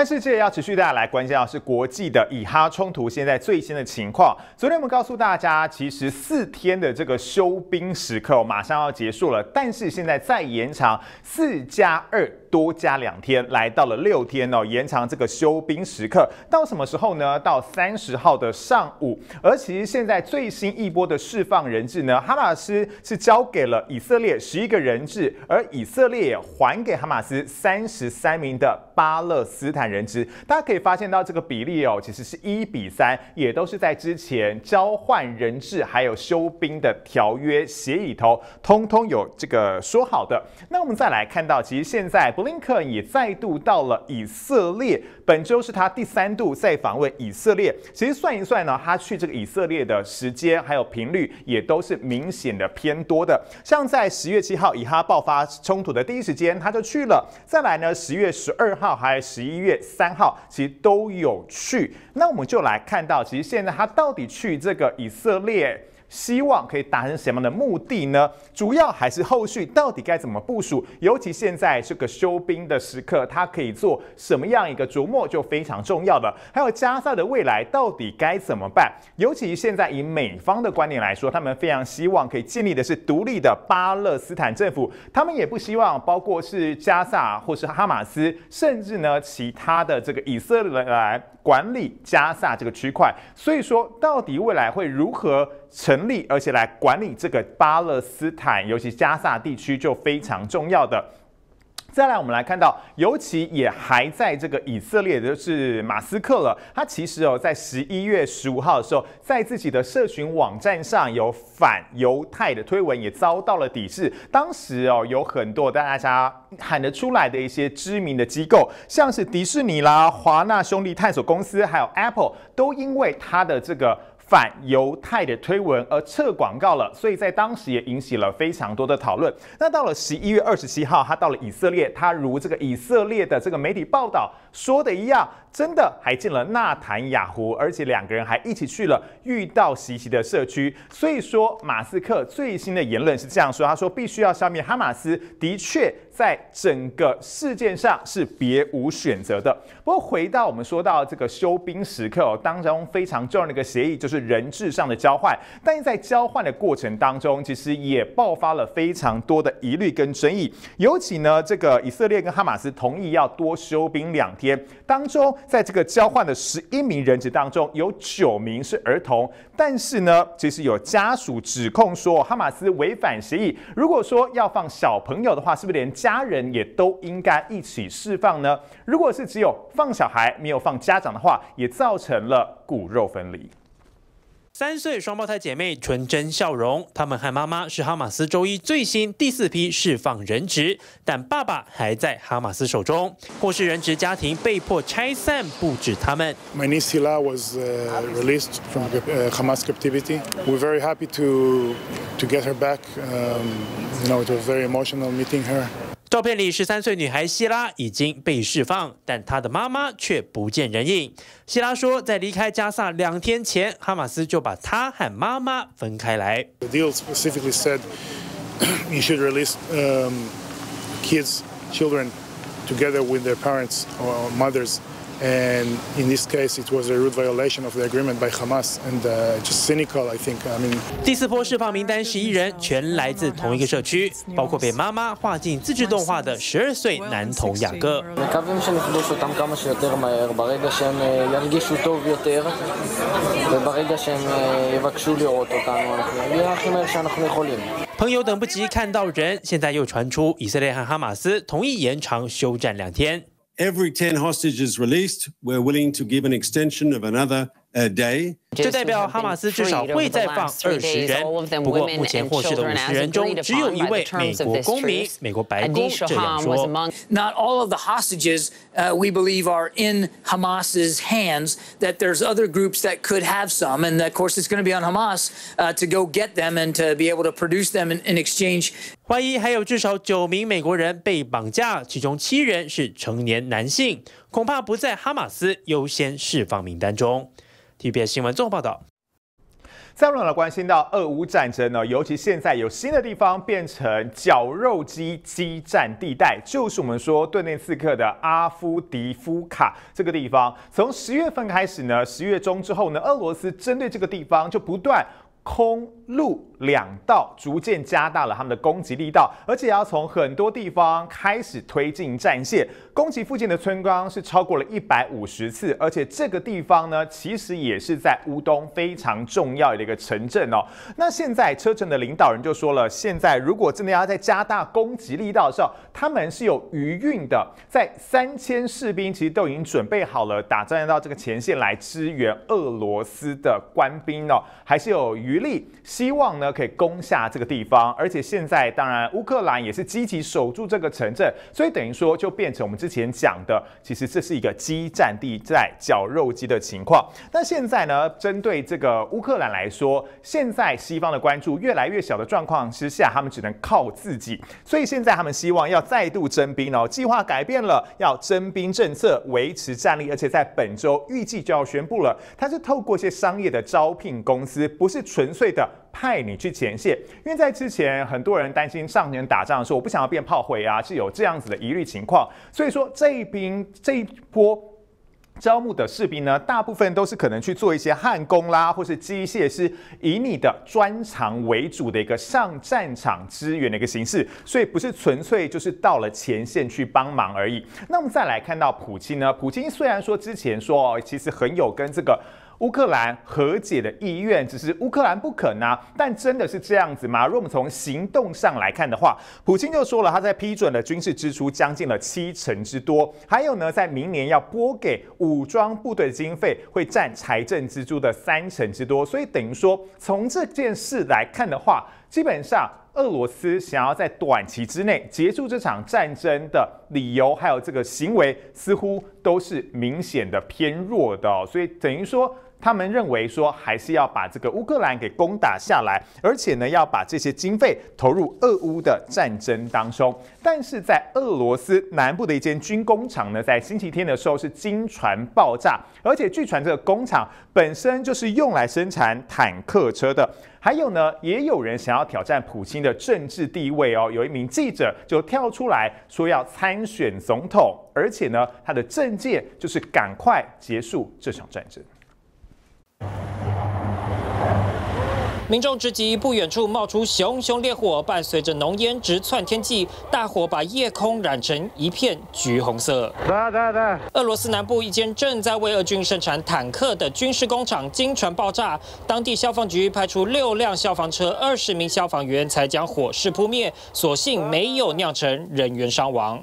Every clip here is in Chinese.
看世界要持续带来关心的是国际的以哈冲突现在最新的情况。昨天我们告诉大家，其实4天的这个休兵时刻马上要结束了，但是现在再延长4+2，多加2天，来到了6天哦。延长这个休兵时刻到什么时候呢？到30号的上午。而其实现在最新一波的释放人质呢，哈马斯是交给了以色列11个人质，而以色列也还给哈马斯33名的巴勒斯坦人质。大家可以发现到这个比例哦，其实是1比3，也都是在之前交换人质还有休兵的条约协议头，通通有这个说好的。那我们再来看到，其实现在布林肯也再度到了以色列，本周是他第3度在访问以色列。其实算一算呢，他去这个以色列的时间还有频率也都是明显的偏多的。像在10月7号以哈爆发冲突的第一时间，他就去了。再来呢，10月12号还有11月3号，其实都有去。那我们就来看到，其实现在他到底去这个以色列，希望可以达成什么样的目的呢？主要还是后续到底该怎么部署，尤其现在这个休兵的时刻，它可以做什么样一个琢磨就非常重要了。还有加沙的未来到底该怎么办？尤其现在以美方的观点来说，他们非常希望可以建立的是独立的巴勒斯坦政府，他们也不希望包括是加沙或是哈马斯，甚至呢其他的这个以色列来管理加沙这个区块。所以说，到底未来会如何成立，而且来管理这个巴勒斯坦，尤其加萨地区就非常重要的。再来，我们来看到，尤其也还在这个以色列，就是马斯克了。他其实哦，在11月15号的时候，在自己的社群网站上有反犹太的推文，也遭到了抵制。当时哦，有很多大家喊得出来的一些知名的机构，像是迪士尼啦、华纳兄弟探索公司，还有 Apple， 都因为他的这个反犹太的推文而撤广告了，所以在当时也引起了非常多的讨论。那到了11月27号，他到了以色列，他如这个以色列的这个媒体报道说的一样，真的还见了纳坦雅胡，而且2个人还一起去了遇到袭击的社区。所以说，马斯克最新的言论是这样说，他说必须要消灭哈马斯，的确在整个事件上是别无选择的。不过回到我们说到这个休兵时刻哦，当中非常重要的一个协议就是人质上的交换，但是在交换的过程当中，其实也爆发了非常多的疑虑跟争议。尤其呢，这个以色列跟哈马斯同意要多休兵2天，当中在这个交换的11名人质当中，有9名是儿童。但是呢，其实有家属指控说，哈马斯违反协议，如果说要放小朋友的话，是不是连家人也都应该一起释放呢？如果是只有放小孩没有放家长的话，也造成了骨肉分离。3岁双胞胎姐妹纯真笑容，她们和妈妈是哈马斯周一最新第4批释放人质，但爸爸还在哈马斯手中，或是人质家庭被迫拆散布置他们。My niece Hila was released from Hamas captivity. We're very happy to get her back. You know, it was very emotional meeting her. 照片里13岁女孩希拉已经被释放，但她的妈妈却不见人影。希拉说，在离开加萨2天前，哈马斯就把她和妈妈分开来。The deal specifically said you should release children together with their parents or mothers, and in this case, it was a rude violation of the agreement by Hamas and just cynical, I think. I mean. 第4波释放名单11人全来自同一个社区，包括被妈妈画进自制动画的12岁男童雅各。朋友等不及看到人，现在又传出以色列和哈马斯同意延长休战2天。Every 10 hostages released, we're willing to give an extension of another day. 这代表哈马斯至少会再放20人。不过目前获释的50人中，只有1位美国公民。美国白宫这样说。Not all of the hostages, we believe, are in Hamas's hands. That there's other groups that could have some, and of course, it's going to be on Hamas to go get them and to be able to produce them in exchange. 怀疑还有至少9名美国人被绑架，其中7人是成年男性，恐怕不在哈马斯优先释放名单中。TVBS 新闻综合报道。再让我们关心到俄乌战争呢，尤其现在有新的地方变成绞肉机激战地带，就是我们说顿内茨克的阿夫迪夫卡这个地方。从10月份开始呢，10月中之后呢，俄罗斯针对这个地方就不断空陆两道逐渐加大了他们的攻击力道，而且要从很多地方开始推进战线，攻击附近的村庄是超过了150次，而且这个地方呢，其实也是在乌东非常重要的一个城镇哦。那现在车臣的领导人就说了，现在如果真的要再加大攻击力道的时候，他们是有余韵的，在3000士兵其实都已经准备好了，打仗到这个前线来支援俄罗斯的官兵哦，还是有余力，希望呢可以攻下这个地方，而且现在当然乌克兰也是积极守住这个城镇，所以等于说就变成我们之前讲的，其实这是一个激战地带、绞肉机的情况。那现在呢，针对这个乌克兰来说，现在西方的关注越来越小的状况之下，他们只能靠自己，所以现在他们希望要再度征兵哦，计划改变了，要征兵政策维持战力，而且在本周预计就要宣布了。它是透过一些商业的招聘公司，不是纯粹的派你去前线，因为在之前很多人担心上年打仗的时候，我不想要变炮灰啊，是有这样子的疑虑情况，所以说这一波。招募的士兵呢，大部分都是可能去做一些焊工啦，或是机械师，以你的专长为主的一个上战场支援的一个形式，所以不是纯粹就是到了前线去帮忙而已。那我们再来看到普京呢，普京虽然说之前说哦，其实很有跟这个乌克兰和解的意愿，只是乌克兰不肯啊，但真的是这样子吗？如果我们从行动上来看的话，普京就说了，他在批准了军事支出将近了70%之多，还有呢，在明年要拨给武装部队的经费会占财政支出的30%之多，所以等于说从这件事来看的话，基本上俄罗斯想要在短期之内结束这场战争的理由，还有这个行为，似乎都是明显的偏弱的哦，所以等于说，他们认为说还是要把这个乌克兰给攻打下来，而且呢要把这些经费投入俄乌的战争当中。但是在俄罗斯南部的一间军工厂呢，在星期天的时候是惊传爆炸，而且据传这个工厂本身就是用来生产坦克车的。还有呢，也有人想要挑战普京的政治地位哦。有一名记者就跳出来说要参选总统，而且呢他的政见就是赶快结束这场战争。民众直击，不远处冒出熊熊烈火，伴随着浓烟直窜天际，大火把夜空染成一片橘红色。俄罗斯南部一间正在为俄军生产坦克的军事工厂惊传爆炸，当地消防局派出6辆消防车、20名消防员才将火势扑灭，所幸没有酿成人员伤亡。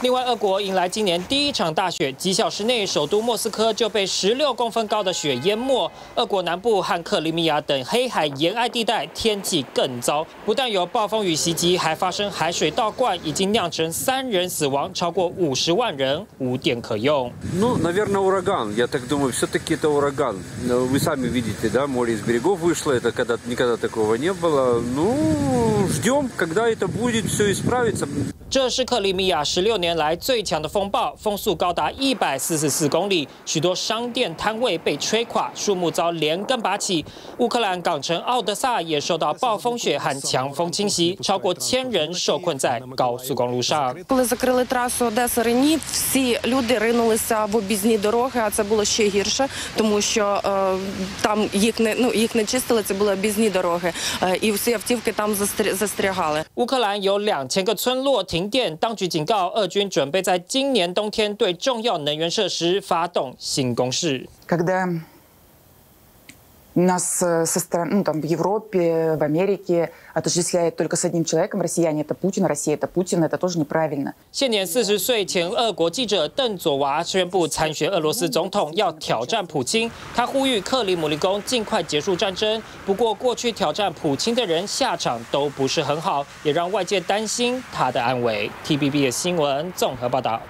另外，俄国迎来今年第一场大雪，几小时内，首都莫斯科就被16公分高的雪淹没。俄国南部和克里米亚等黑海沿岸地带天气更糟，不但有暴风雨袭击，还发生海水倒灌，已经酿成3人死亡，超过50万人无电可用。Ну, наверное, ураган. Я так думаю, все-таки это ураган. Вы сами видите, да, море из берегов вышло, это никогда такого не было. Ну, ждем, когда это будет, все исправится. 这是克里米亚16年来最强的风暴，风速高达144公里，许多商店摊位被吹垮，树木遭连根拔起。乌克兰港城奥德萨也受到暴风雪和强风侵袭，超过1000人受困在高速公路上。Коли закрили трасу Одеса-Рені, всі люди ринулися в об'їзні дороги, а це було ще гірше, тому що там їх не чистили, це були об'їзні дороги, і всі автівки там застрягали. 乌克兰有2000个村落停电，当局警告俄军准备在今年冬天对重要能源设施发动新攻势。Когда нас со стороны, ну там в Европе, в Америке отождествляют только с одним человеком, россияне это Путин, Россия это Путин, это тоже неправильно. 现年40岁前俄国记者邓佐娃宣布参选俄罗斯总统，要挑战普京。他呼吁克里姆林宫尽快结束战争。不过，过去挑战普京的人下场都不是很好，也让外界担心他的安危。TVBS 新闻综合报道。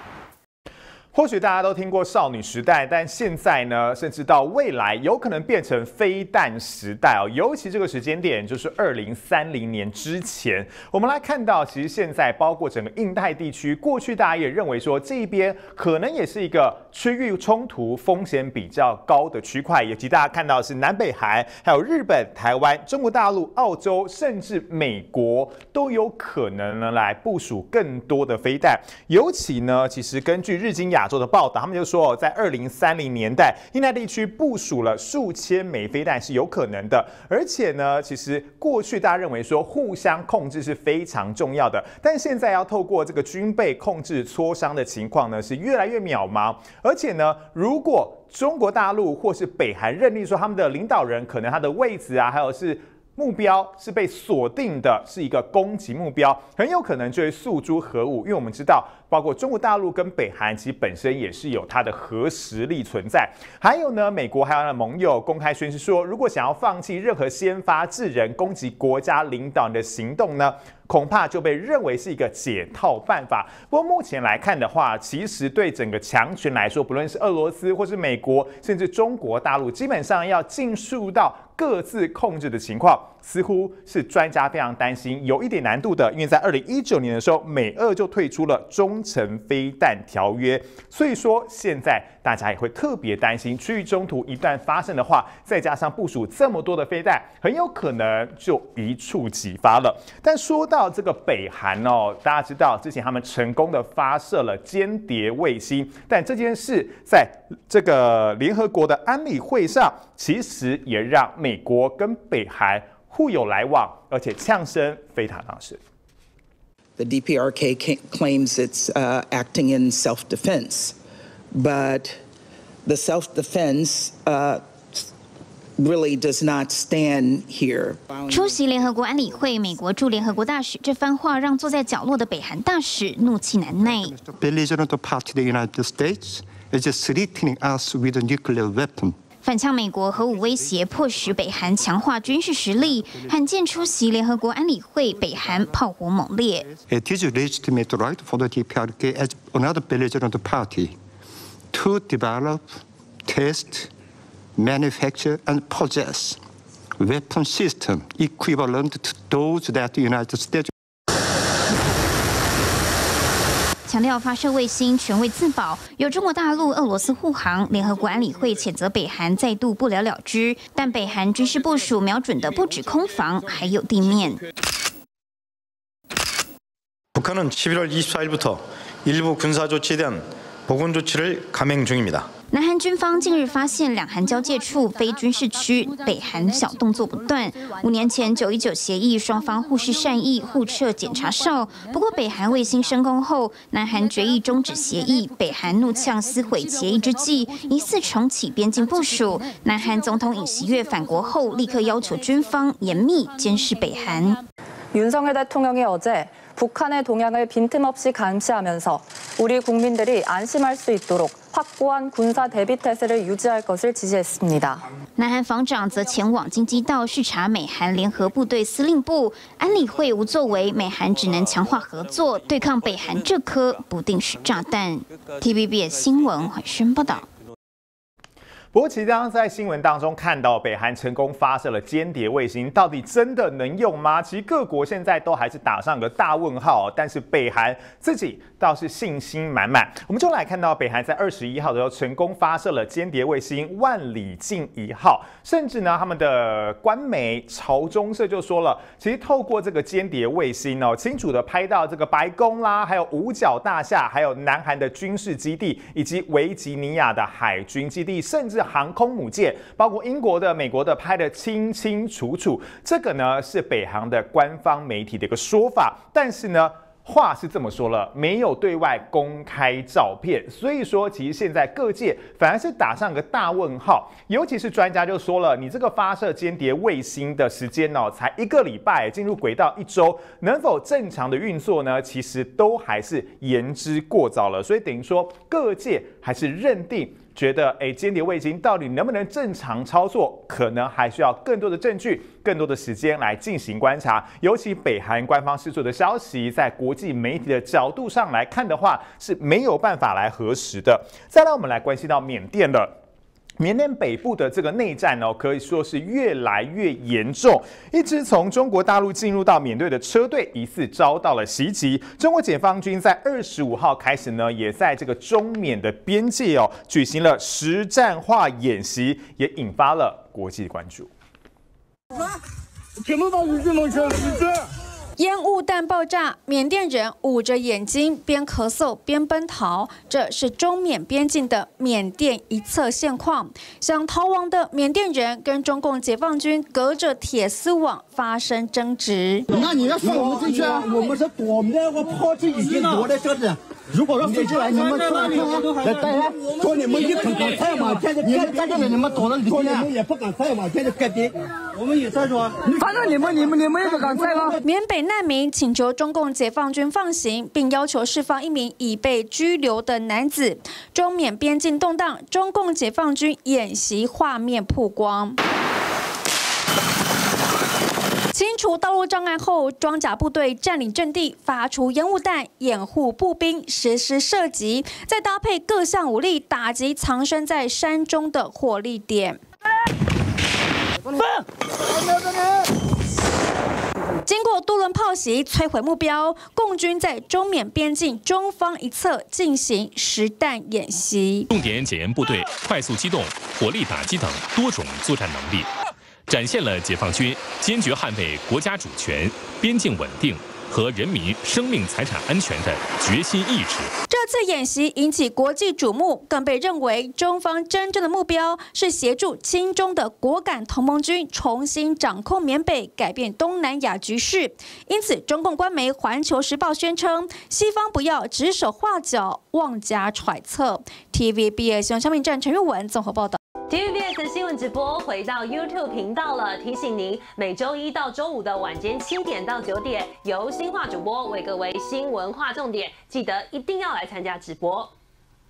或许大家都听过少女时代，但现在呢，甚至到未来有可能变成飞弹时代哦。尤其这个时间点就是2030年之前。我们来看到，其实现在包括整个印太地区，过去大家也认为说这一边可能也是一个区域冲突风险比较高的区块，以及大家看到是南北韩、还有日本、台湾、中国大陆、澳洲，甚至美国都有可能呢来部署更多的飞弹。尤其呢，其实根据日经亚洲的报道，他们就说，在2030年代，印太地区部署了数千枚飞弹是有可能的。而且呢，其实过去大家认为说互相控制是非常重要的，但现在要透过这个军备控制磋商的情况呢，是越来越渺茫。而且呢，如果中国大陆或是北韩认定说他们的领导人可能他的位置啊，还有是目标是被锁定的，是一个攻击目标，很有可能就会诉诸核武，因为我们知道，包括中国大陆跟北韩，其实本身也是有它的核实力存在。还有呢，美国还有它的盟友公开宣示说，如果想要放弃任何先发制人攻击国家领导人的行动呢，恐怕就被认为是一个解套办法。不过目前来看的话，其实对整个强权来说，不论是俄罗斯或是美国，甚至中国大陆，基本上要进入到各自控制的情况，似乎是专家非常担心，有一点难度的。因为在2019年的时候，美俄就退出了中程飞弹条约，所以说现在大家也会特别担心，区域冲突一旦发生的话，再加上部署这么多的飞弹，很有可能就一触即发了。但说到这个北韩哦，大家知道之前他们成功的发射了间谍卫星，但这件事在这个联合国的安理会上，其实也让美国跟北韩互有来往，而且呛声非常大声。The DPRK claims it's acting in self-defense, but the self-defense really does not stand here. 出席联合国安理会，美国驻联合国大使这番话让坐在角落的北韩大使怒气难耐。反呛美国核武威胁，迫使北韩强化军事实力。罕见出席联合国安理会，北韩炮火猛烈。It is legitimate right for the DPRK as another belligerent party to develop, test, manufacture and possess weapon system equivalent to those that the United States. 强调发射卫星全为自保，有中国大陆、俄罗斯护航。联合国安理会谴责北韩再度不了了之，但北韩军事部署瞄准的不止空防，还有地面。북한은 11월 24일부터 일부 군사 조치에 대한 보건 조치를 감행 중입니다. 南韩军方近日发现两韩交界处非军事区，北韩小动作不断。5年前919协议，双方互施善意，互撤检查哨。不过北韩卫星升空后，南韩决议终止协议，北韩怒呛撕毁协议之际，疑似重启边境部署。南韩总统尹锡悦返国后，立刻要求军方严密监视北韩。윤석열대통령이어제북한의동향을빈틈없이감시하면서우리국민들이안심할수있도록확고한군사대비태세를유지할것을지시했습니다南韩防长则前往京畿道视察美韩联合部队司令部。安理会无作为，美韩只能强化合作，对抗北韩这颗不定时炸弹。TVBS 新闻怀宣报道。不过，其实刚刚在新闻当中看到，北韩成功发射了间谍卫星，到底真的能用吗？其实各国现在都还是打上个大问号。但是北韩自己倒是信心满满。我们就来看到，北韩在21号的时候成功发射了间谍卫星万里镜1号，甚至呢，他们的官媒朝中社就说了，其实透过这个间谍卫星哦，清楚的拍到这个白宫啦，还有五角大厦，还有南韩的军事基地，以及维吉尼亚的海军基地，甚至航空母舰，包括英国的、美国的，拍得清清楚楚。这个呢是北韩的官方媒体的一个说法，但是呢，话是这么说了，没有对外公开照片，所以说其实现在各界反而是打上个大问号，尤其是专家就说了，你这个发射间谍卫星的时间哦，才1个礼拜，进入轨道1周，能否正常的运作呢？其实都还是言之过早了，所以等于说各界还是认定觉得间谍卫星到底能不能正常操作，可能还需要更多的证据、更多的时间来进行观察。尤其北韩官方释出的消息，在国际媒体的角度上来看的话，是没有办法来核实的。再来，我们来关心到缅甸了。 缅甸北部的这个内战哦，可以说是越来越严重。一支从中国大陆进入到缅甸的车队，疑似遭到了袭击。中国解放军在25号开始呢，也在这个中缅的边界哦，举行了实战化演习，也引发了国际关注。烟雾弹爆炸，缅甸人捂着眼睛，边咳嗽边奔逃。这是中缅边境的缅甸一侧现况。想逃亡的缅甸人跟中共解放军隔着铁丝网发生争执。那你要放我们进去啊？我们是躲，我们那个炮是已经躲在这里。 如果说飞机来，你们出来看，大家说你们也不敢再往前，你们在这里你们躲得离开，你们也不敢再往前的干爹，我们也在说，反正你们也不敢再了。缅北难民请求中共解放军放行，并要求释放一名已被拘留的男子。中缅边境动荡，中共解放军演习画面曝光。 清除道路障碍后，装甲部队占领阵地，发出烟雾弹掩护步兵，实施射击，再搭配各项武力打击藏身在山中的火力点。 经过多轮炮袭摧毁目标，共军在中缅边境中方一侧进行实弹演习，重点检验部队快速机动、火力打击等多种作战能力，展现了解放军坚决捍卫国家主权、边境稳定和人民生命财产安全的决心意志。这次演习引起国际瞩目，更被认为中方真正的目标是协助亲中的果敢同盟军重新掌控缅北，改变东南亚局势。因此，中共官媒《环球时报》宣称，西方不要指手画脚、妄加揣测。TVBS 新闻小品站陈玉文综合报道。 TVBS 新闻直播回到 YouTube 频道了，提醒您每周一到周五的晚间7点到9点，由新化主播为各位新闻划重点，记得一定要来参加直播。